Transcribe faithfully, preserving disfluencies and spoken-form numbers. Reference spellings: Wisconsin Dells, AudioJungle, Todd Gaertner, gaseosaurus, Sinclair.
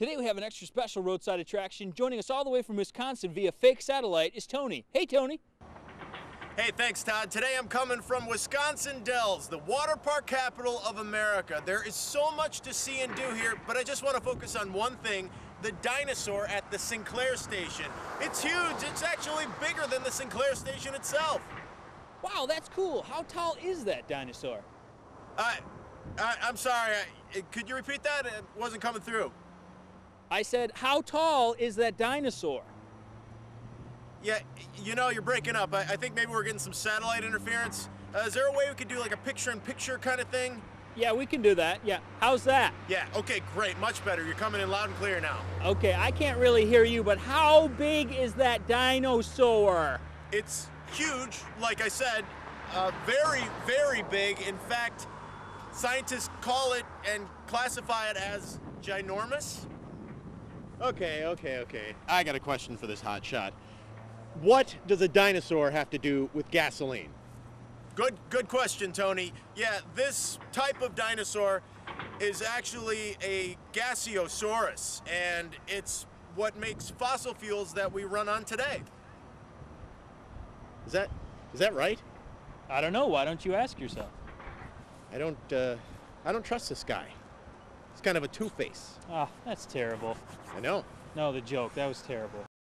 Today we have an extra special roadside attraction. Joining us all the way from Wisconsin via fake satellite is Tony. Hey, Tony. Hey, thanks, Todd. Today I'm coming from Wisconsin Dells, the water park capital of America. There is so much to see and do here, but I just want to focus on one thing, the dinosaur at the Sinclair station. It's huge. It's actually bigger than the Sinclair station itself. Wow, that's cool. How tall is that dinosaur? Uh, I, I'm sorry. I, could you repeat that? It wasn't coming through. I said, how tall is that dinosaur? Yeah, you know, you're breaking up. I, I think maybe we're getting some satellite interference. Uh, is there a way we could do like a picture-in-picture kind of thing? Yeah, we can do that. Yeah. How's that? Yeah, okay, great. Much better. You're coming in loud and clear now. Okay, I can't really hear you, but how big is that dinosaur? It's huge, like I said. Uh, very, very big. In fact, scientists call it and classify it as ginormous. Okay, okay, okay. I got a question for this hotshot. What does a dinosaur have to do with gasoline? Good, good question, Tony. Yeah, this type of dinosaur is actually a gaseosaurus, and it's what makes fossil fuels that we run on today. Is that, is that right? I don't know. Why don't you ask yourself? I don't, uh, I don't trust this guy. It's kind of a two-face. Ah, oh, that's terrible. I know. No, the joke. That was terrible.